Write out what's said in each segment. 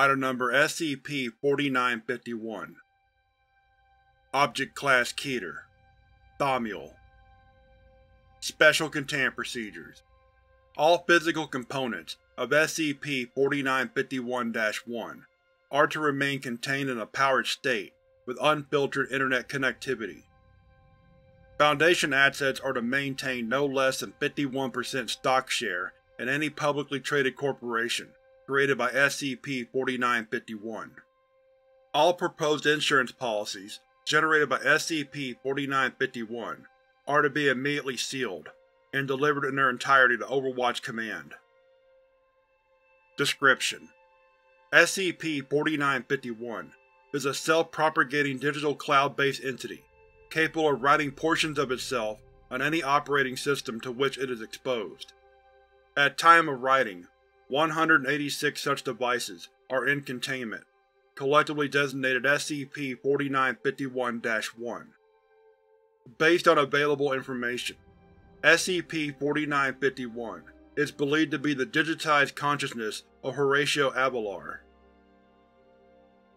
Item Number SCP-4951. Object Class Keter, Thaumiel. Special Containment Procedures. All physical components of SCP-4951-1 are to remain contained in a powered state with unfiltered internet connectivity. Foundation assets are to maintain no less than 51% stock share in any publicly traded corporation created by SCP-4951. All proposed insurance policies generated by SCP-4951 are to be immediately sealed and delivered in their entirety to Overwatch Command. Description: SCP-4951 is a self-propagating digital cloud-based entity capable of writing portions of itself on any operating system to which it is exposed. At time of writing, 186 such devices are in containment, collectively designated SCP-4951-1. Based on available information, SCP-4951 is believed to be the digitized consciousness of Horatio Avelar,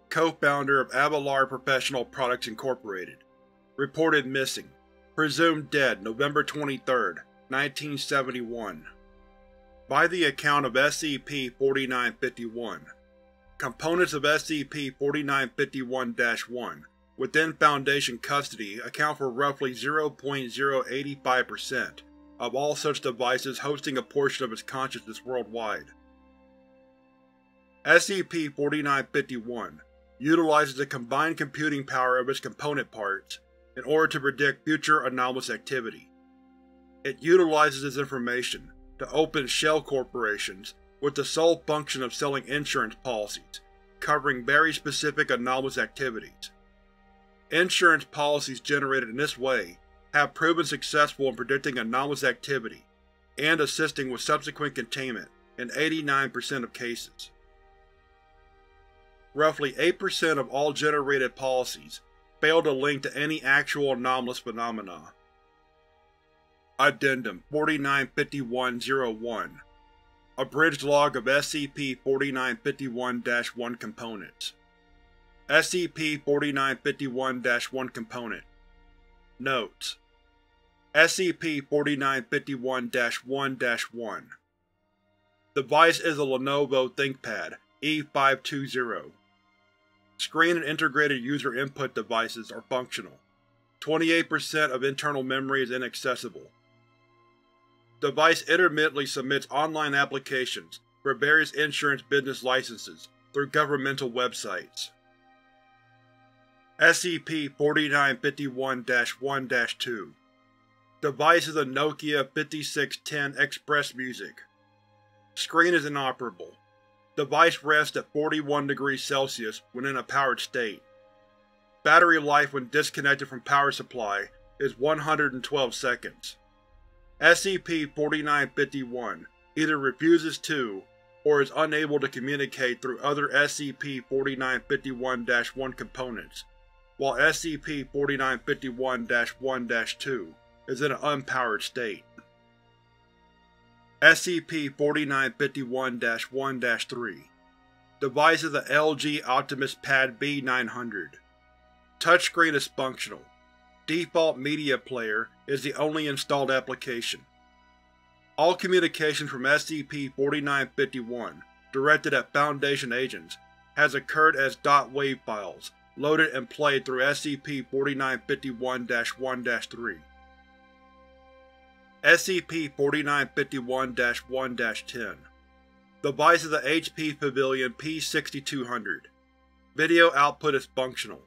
co-founder of Avelar Professional Products, Inc., reported missing, presumed dead November 23, 1971. By the account of SCP-4951, components of SCP-4951-1 within Foundation custody account for roughly 0.085% of all such devices hosting a portion of its consciousness worldwide. SCP-4951 utilizes the combined computing power of its component parts in order to predict future anomalous activity. It utilizes this information to open shell corporations with the sole function of selling insurance policies covering very specific anomalous activities. Insurance policies generated in this way have proven successful in predicting anomalous activity and assisting with subsequent containment in 89% of cases. Roughly 8% of all generated policies fail to link to any actual anomalous phenomena. Addendum 4951-01, abridged log of SCP-4951-1 components. SCP-4951-1 component Notes: SCP-4951-1-1 Device is a Lenovo ThinkPad E520. Screen and integrated user input devices are functional. 28% of internal memory is inaccessible. Device intermittently submits online applications for various insurance business licenses through governmental websites. SCP-4951-1-2 Device is a Nokia 5610 Express Music. Screen is inoperable. Device rests at 41 degrees Celsius when in a powered state. Battery life when disconnected from power supply is 112 seconds. SCP-4951 either refuses to, or is unable to communicate through other SCP-4951-1 components, while SCP-4951-1-2 is in an unpowered state. SCP-4951-1-3 Device is a LG Optimus Pad B900. Touchscreen is functional. Default media player is the only installed application. All communications from SCP-4951, directed at Foundation agents, has occurred as .wave files, loaded and played through SCP-4951-1-3. SCP-4951-1-10 Device is a HP Pavilion P6200. Video output is functional.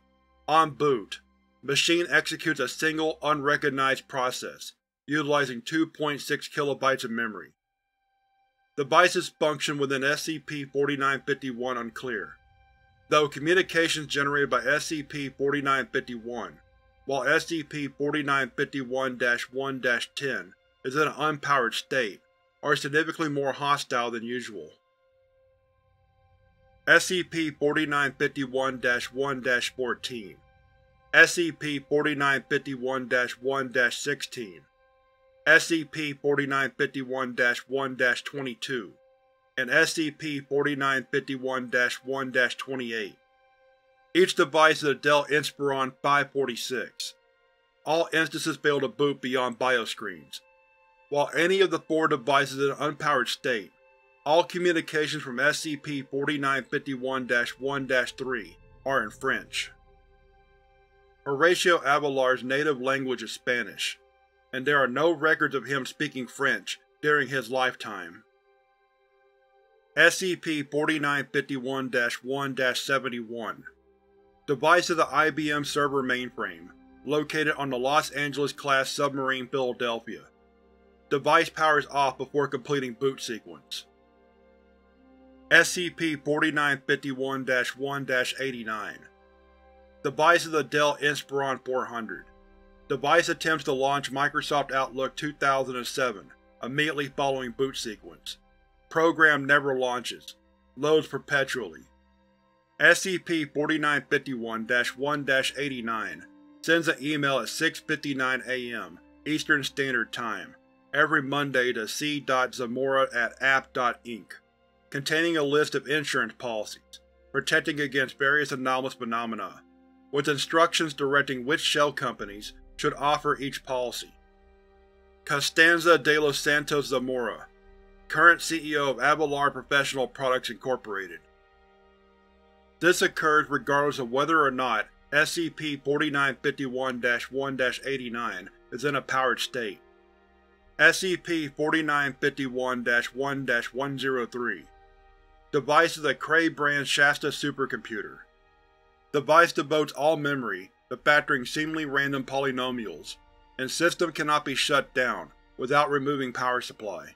On boot, machine executes a single, unrecognized process, utilizing 2.6 kilobytes of memory. Devices function within SCP-4951 unclear, though communications generated by SCP-4951, while SCP-4951-1-10 is in an unpowered state, are significantly more hostile than usual. SCP-4951-1-14 SCP-4951-1-16 SCP-4951-1-22 and SCP-4951-1-28. Each device is a Dell Inspiron 546. All instances fail to boot beyond bioscreens. While any of the four devices is in an unpowered state, all communications from SCP-4951-1-3 are in French. Horatio Avelar's native language is Spanish, and there are no records of him speaking French during his lifetime. SCP-4951-1-71. Device is the IBM server mainframe, located on the Los Angeles-class submarine Philadelphia. Device powers off before completing boot sequence. SCP-4951-1-89. Device is the Dell Inspiron 400. Device attempts to launch Microsoft Outlook 2007 immediately following boot sequence. Program never launches. Loads perpetually. SCP-4951-1-89 sends an email at 6:59 a.m. Eastern Standard Time every Monday to c.zamora@app.inc, containing a list of insurance policies, protecting against various anomalous phenomena, with instructions directing which shell companies should offer each policy. Costanza de los Santos Zamora, current CEO of Avelar Professional Products, Inc. This occurs regardless of whether or not SCP-4951-1-89 is in a powered state. SCP-4951-1-103. Device is a Cray brand Shasta supercomputer. Device devotes all memory to factoring seemingly random polynomials, and system cannot be shut down without removing power supply.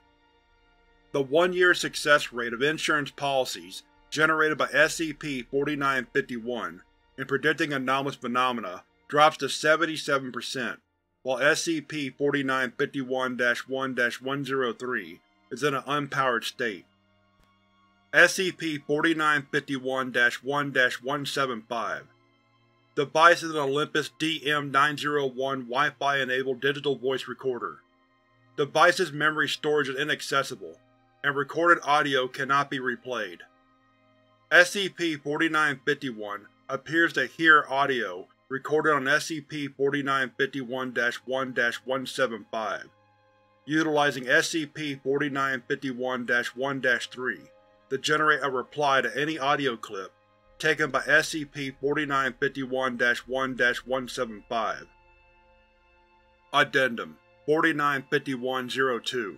The 1-year success rate of insurance policies generated by SCP-4951 in predicting anomalous phenomena drops to 77%, while SCP-4951-1-103 is in an unpowered state. SCP-4951-1-175. Device is an Olympus DM-901 Wi-Fi-enabled digital voice recorder. Device's memory storage is inaccessible, and recorded audio cannot be replayed. SCP-4951 appears to hear audio recorded on SCP-4951-1-175, utilizing SCP-4951-1-3 to generate a reply to any audio clip taken by SCP-4951-1-175. Addendum 4951-02.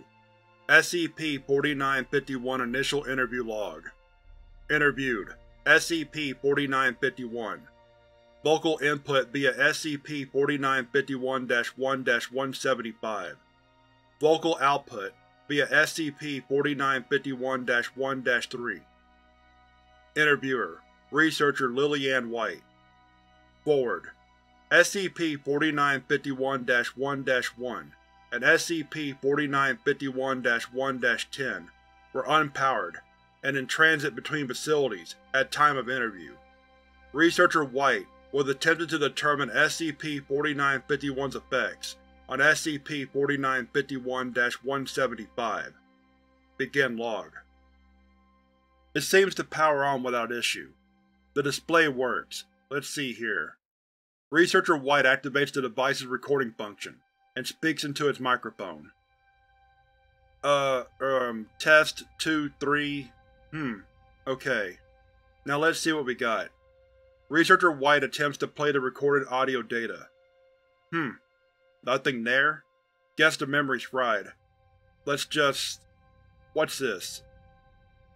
SCP-4951 Initial Interview Log. Interviewed: SCP-4951. Vocal input via SCP-4951-1-175. Vocal output via SCP-4951-1-3. Interviewer: Researcher Lillianne White. Forward: SCP-4951-1-1 and SCP-4951-1-10 were unpowered and in transit between facilities at time of interview. Researcher White was attempted to determine SCP-4951's effects on SCP-4951-175. Begin log. It seems to power on without issue. The display works. Let's see here. Researcher White activates the device's recording function and speaks into its microphone. Test 2, 3. Okay. Now let's see what we got. Researcher White attempts to play the recorded audio data. Nothing there? Guess the memory's fried. Let's just… what's this?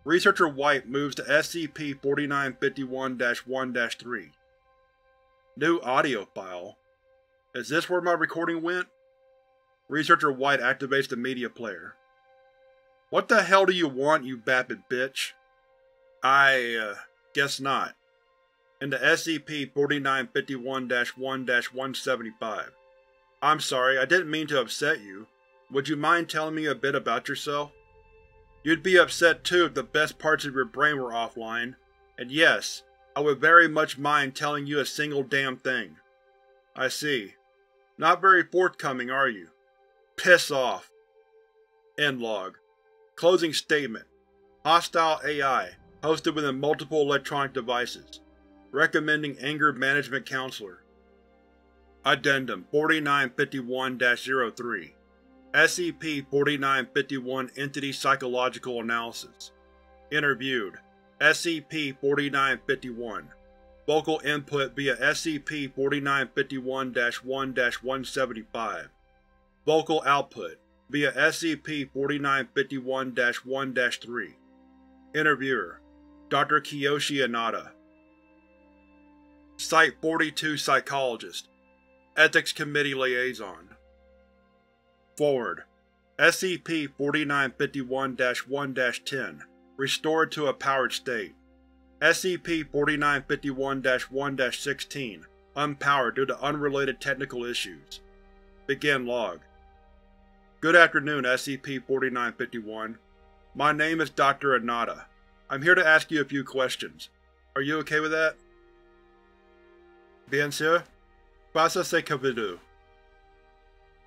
Researcher White moves to SCP-4951-1-3. New audio file. Is this where my recording went? Researcher White activates the media player. What the hell do you want, you vapid bitch? I guess not. Into SCP-4951-1-175. I'm sorry, I didn't mean to upset you. Would you mind telling me a bit about yourself? You'd be upset too if the best parts of your brain were offline. And yes, I would very much mind telling you a single damn thing. I see. Not very forthcoming, are you? Piss off. End log. Closing statement. Hostile AI, hosted within multiple electronic devices. Recommending Anger Management Counselor. Addendum 4951-03 SCP-4951 Entity Psychological Analysis. Interviewed SCP-4951. Vocal input via SCP-4951-1-175. Vocal output via SCP-4951-1-3. Interviewer Dr. Kiyoshi Inata. Site-42 Psychologist, Ethics Committee Liaison. Forward SCP-4951-1-10 restored to a powered state. SCP-4951-1-16 unpowered due to unrelated technical issues. Begin log. Good afternoon, SCP-4951. My name is Dr. Inata. I'm here to ask you a few questions. Are you okay with that? Bien sûr. Pasa que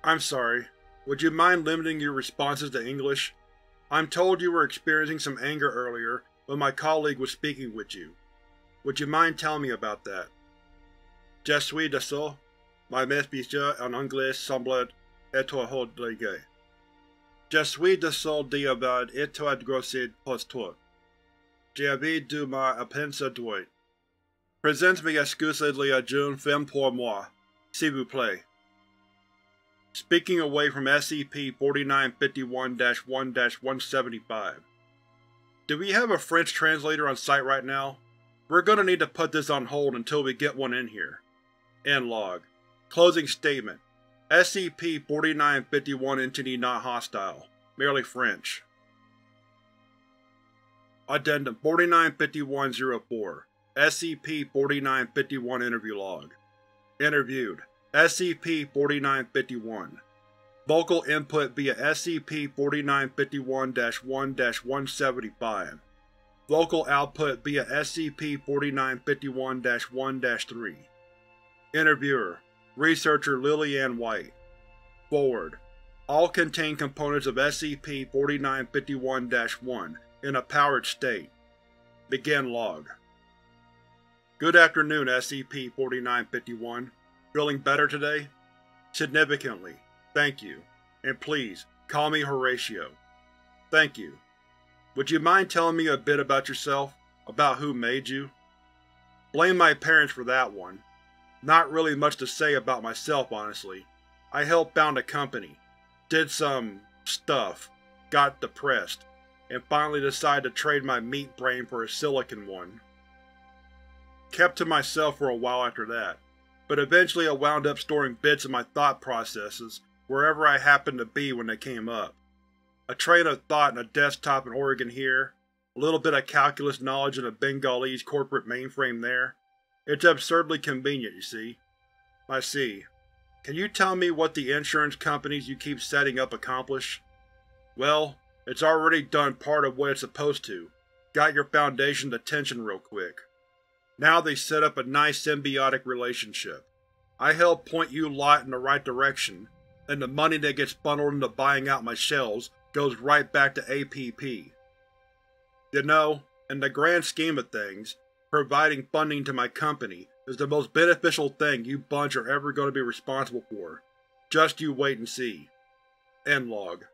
I'm sorry. Would you mind limiting your responses to English? I'm told you were experiencing some anger earlier when my colleague was speaking with you. Would you mind telling me about that? Je suis désolé. My message en anglais semble être trop léger. Je suis désolé d'avoir été grossier pour toi. J'avais dû m'appenser droit. Presents me excusez la jeune femme pour moi, s'il vous plaît. Speaking away from SCP-4951-1-175. Do we have a French translator on site right now? We're gonna need to put this on hold until we get one in here. End log. Closing statement. SCP-4951 entity not hostile. Merely French. Addendum 4951-04 SCP-4951 Interview Log. Interviewed SCP-4951. Vocal input via SCP-4951-1-175. Vocal output via SCP-4951-1-3. Interviewer Researcher Lillianne White. Forward. All contain components of SCP-4951-1 in a powered state. Begin log. Good afternoon, SCP-4951. Feeling better today? Significantly. Thank you. And please, call me Horatio. Thank you. Would you mind telling me a bit about yourself? About who made you? Blame my parents for that one. Not really much to say about myself, honestly. I helped found a company, did some stuff, got depressed, and finally decided to trade my meat brain for a silicon one. Kept to myself for a while after that, but eventually I wound up storing bits of my thought processes wherever I happened to be when they came up. A train of thought in a desktop in Oregon here, a little bit of calculus knowledge in a Bengalese corporate mainframe there. It's absurdly convenient, you see. I see. Can you tell me what the insurance companies you keep setting up accomplish? Well, it's already done part of what it's supposed to. Got your Foundation's attention real quick. Now they set up a nice symbiotic relationship. I help point you lot in the right direction, and the money that gets funneled into buying out my shells goes right back to APP. You know, in the grand scheme of things, providing funding to my company is the most beneficial thing you bunch are ever going to be responsible for. Just you wait and see. End log.